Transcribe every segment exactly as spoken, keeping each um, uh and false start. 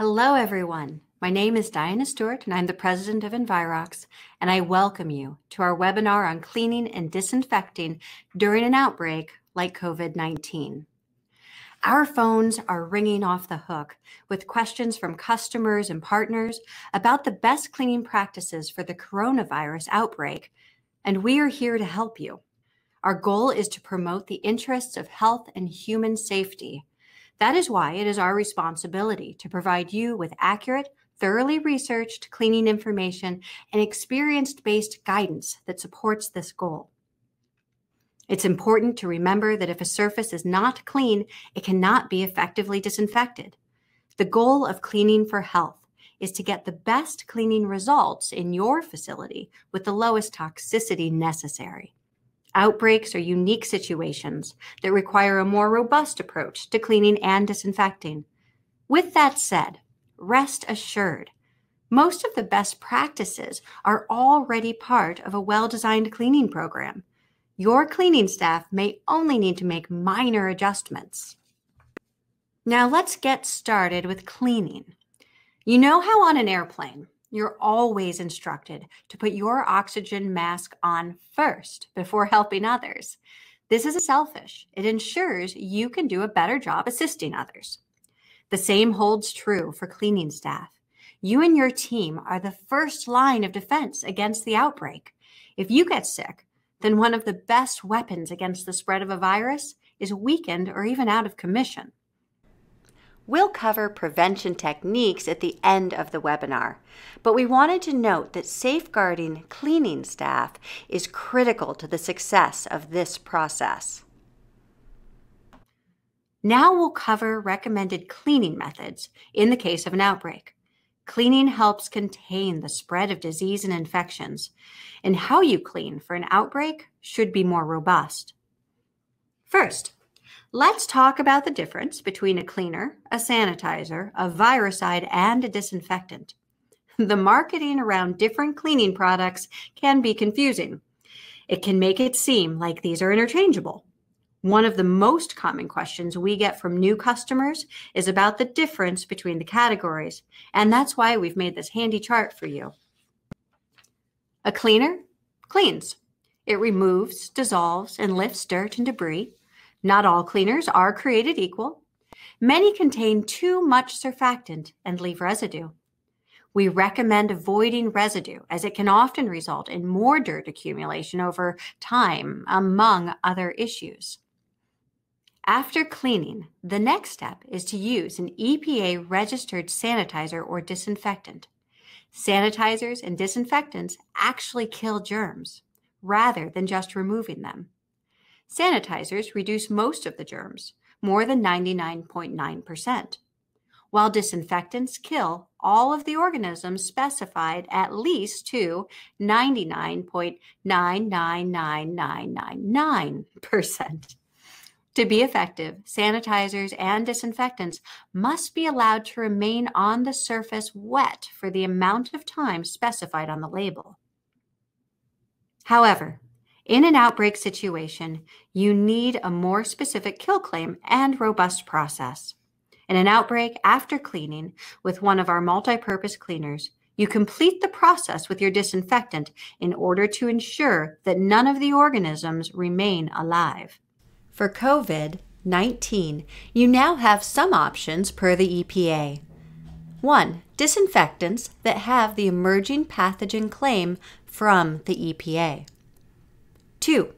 Hello, everyone. My name is Diana Stewart, and I'm the president of Envirox, and I welcome you to our webinar on cleaning and disinfecting during an outbreak like COVID nineteen. Our phones are ringing off the hook with questions from customers and partners about the best cleaning practices for the coronavirus outbreak, and we are here to help you. Our goal is to promote the interests of health and human safety. That is why it is our responsibility to provide you with accurate, thoroughly researched cleaning information and experience-based guidance that supports this goal. It's important to remember that if a surface is not clean, it cannot be effectively disinfected. The goal of cleaning for health is to get the best cleaning results in your facility with the lowest toxicity necessary. Outbreaks are unique situations that require a more robust approach to cleaning and disinfecting. With that said, rest assured, most of the best practices are already part of a well-designed cleaning program. Your cleaning staff may only need to make minor adjustments. Now let's get started with cleaning. You know how on an airplane, you're always instructed to put your oxygen mask on first before helping others. This isn't selfish. It ensures you can do a better job assisting others. The same holds true for cleaning staff. You and your team are the first line of defense against the outbreak. If you get sick, then one of the best weapons against the spread of a virus is weakened or even out of commission. We'll cover prevention techniques at the end of the webinar, but we wanted to note that safeguarding cleaning staff is critical to the success of this process. Now we'll cover recommended cleaning methods in the case of an outbreak. Cleaning helps contain the spread of disease and infections, and how you clean for an outbreak should be more robust. First, let's talk about the difference between a cleaner, a sanitizer, a viricide, and a disinfectant. The marketing around different cleaning products can be confusing. It can make it seem like these are interchangeable. One of the most common questions we get from new customers is about the difference between the categories, and that's why we've made this handy chart for you. A cleaner cleans. It removes, dissolves, and lifts dirt and debris. Not all cleaners are created equal. Many contain too much surfactant and leave residue. We recommend avoiding residue as it can often result in more dirt accumulation over time, among other issues. After cleaning, the next step is to use an E P A-registered sanitizer or disinfectant. Sanitizers and disinfectants actually kill germs rather than just removing them. Sanitizers reduce most of the germs, more than ninety-nine point nine percent, while disinfectants kill all of the organisms specified at least to ninety-nine point nine nine nine nine nine nine percent. To be effective, sanitizers and disinfectants must be allowed to remain on the surface wet for the amount of time specified on the label. However, in an outbreak situation, you need a more specific kill claim and robust process. In an outbreak after cleaning with one of our multi-purpose cleaners, you complete the process with your disinfectant in order to ensure that none of the organisms remain alive. For COVID nineteen, you now have some options per the E P A. one. Disinfectants that have the emerging pathogen claim from the E P A. two.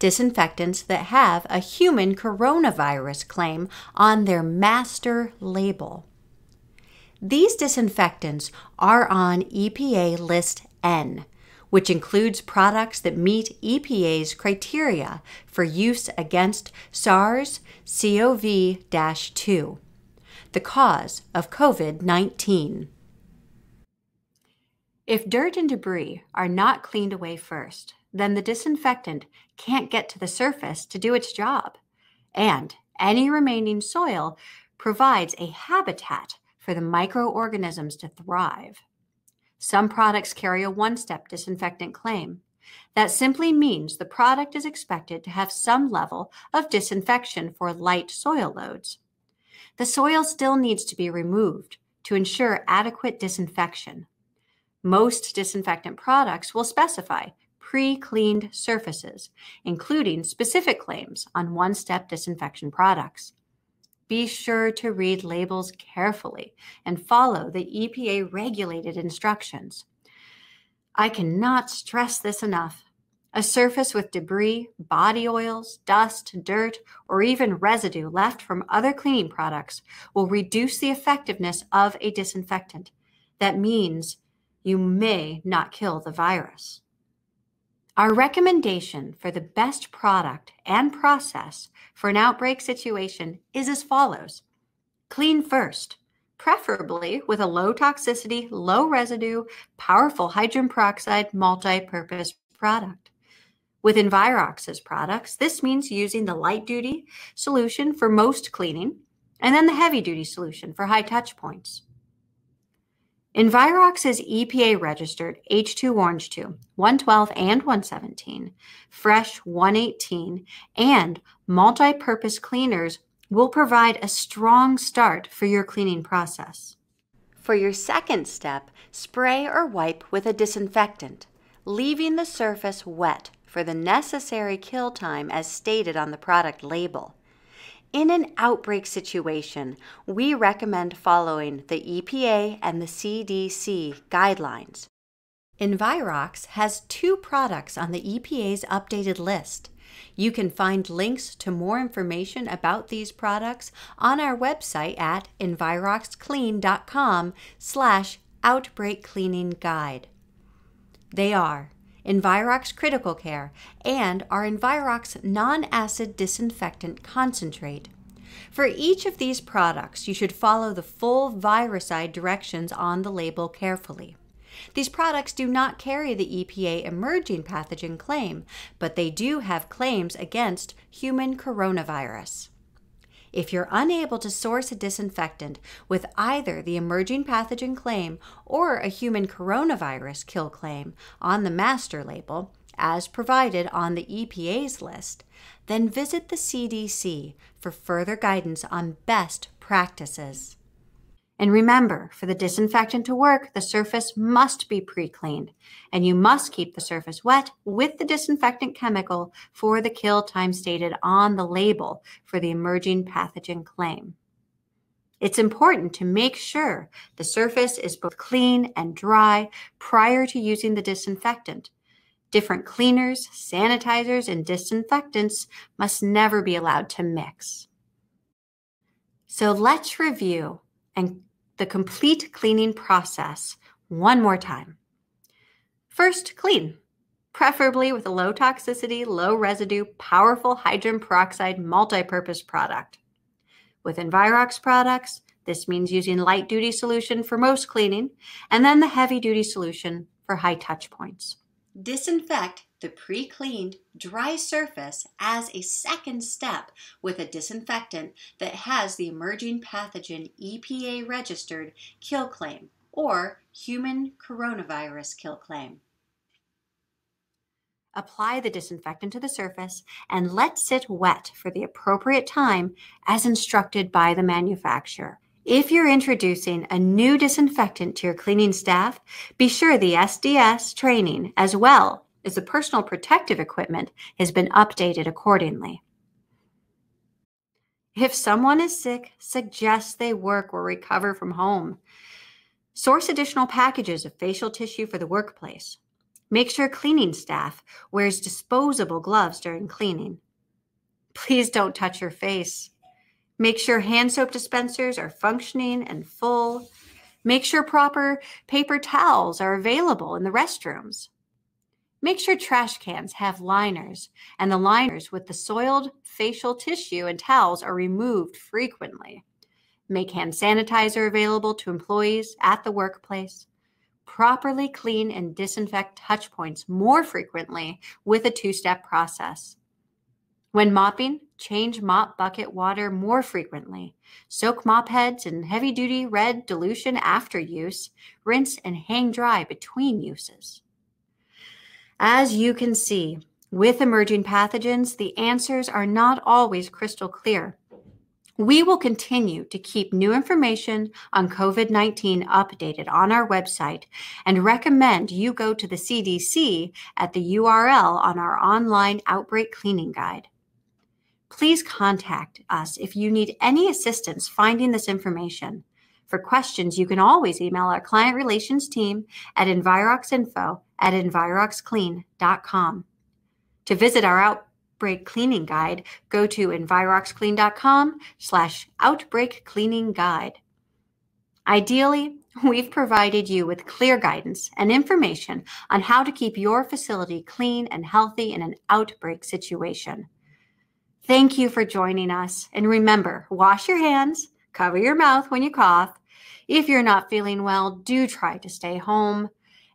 Disinfectants that have a human coronavirus claim on their master label. These disinfectants are on E P A List N, which includes products that meet E P A's criteria for use against SARS C o V two, the cause of COVID nineteen. If dirt and debris are not cleaned away first, then the disinfectant can't get to the surface to do its job. And any remaining soil provides a habitat for the microorganisms to thrive. Some products carry a one-step disinfectant claim. That simply means the product is expected to have some level of disinfection for light soil loads. The soil still needs to be removed to ensure adequate disinfection. Most disinfectant products will specify pre-cleaned surfaces, including specific claims on one-step disinfection products. Be sure to read labels carefully and follow the E P A-regulated instructions. I cannot stress this enough. A surface with debris, body oils, dust, dirt, or even residue left from other cleaning products will reduce the effectiveness of a disinfectant. That means you may not kill the virus. Our recommendation for the best product and process for an outbreak situation is as follows. Clean first, preferably with a low toxicity, low residue, powerful hydrogen peroxide multi-purpose product. With Envirox's products, this means using the light-duty solution for most cleaning and then the heavy-duty solution for high touch points. Envirox is E P A-registered H two Orange two, one twelve and one seventeen, Fresh one eighteen, and multi-purpose cleaners will provide a strong start for your cleaning process. For your second step, spray or wipe with a disinfectant, leaving the surface wet for the necessary kill time as stated on the product label. In an outbreak situation, we recommend following the E P A and the C D C guidelines. Envirox has two products on the E P A's updated list. You can find links to more information about these products on our website at enviroxclean.com slash outbreak cleaning guide. They are Envirox Critical Care, and our Envirox non-acid disinfectant concentrate. For each of these products, you should follow the full viricide directions on the label carefully. These products do not carry the E P A emerging pathogen claim, but they do have claims against human coronavirus. If you're unable to source a disinfectant with either the emerging pathogen claim or a human coronavirus kill claim on the master label, as provided on the E P A's list, then visit the C D C for further guidance on best practices. And remember, for the disinfectant to work, the surface must be pre-cleaned, and you must keep the surface wet with the disinfectant chemical for the kill time stated on the label for the emerging pathogen claim. It's important to make sure the surface is both clean and dry prior to using the disinfectant. Different cleaners, sanitizers, and disinfectants must never be allowed to mix. So let's review and the complete cleaning process one more time. First, clean, preferably with a low toxicity, low residue, powerful hydrogen peroxide multi-purpose product. With Envirox products, this means using light duty solution for most cleaning and then the heavy duty solution for high touch points. Disinfect the pre-cleaned dry surface as a second step with a disinfectant that has the emerging pathogen E P A registered kill claim or human coronavirus kill claim. Apply the disinfectant to the surface and let sit wet for the appropriate time as instructed by the manufacturer. If you're introducing a new disinfectant to your cleaning staff, be sure the S D S training as well as the personal protective equipment has been updated accordingly. If someone is sick, suggest they work or recover from home. Source additional packages of facial tissue for the workplace. Make sure cleaning staff wears disposable gloves during cleaning. Please don't touch your face. Make sure hand soap dispensers are functioning and full. Make sure proper paper towels are available in the restrooms. Make sure trash cans have liners and the liners with the soiled facial tissue and towels are removed frequently. Make hand sanitizer available to employees at the workplace. Properly clean and disinfect touch points more frequently with a two-step process. When mopping, change mop bucket water more frequently. Soak mop heads in heavy-duty red dilution after use. Rinse and hang dry between uses. As you can see, with emerging pathogens, the answers are not always crystal clear. We will continue to keep new information on COVID nineteen updated on our website and recommend you go to the C D C at the U R L on our online outbreak cleaning guide. Please contact us if you need any assistance finding this information. For questions, you can always email our client relations team at enviroxinfo at enviroxclean dot com. To visit our outbreak cleaning guide, go to enviroxclean dot com slash outbreak cleaning guide. Ideally, we've provided you with clear guidance and information on how to keep your facility clean and healthy in an outbreak situation. Thank you for joining us. And remember, wash your hands, cover your mouth when you cough. If you're not feeling well, do try to stay home.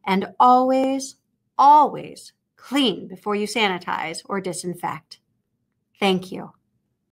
And always, always clean before you sanitize or disinfect. Thank you.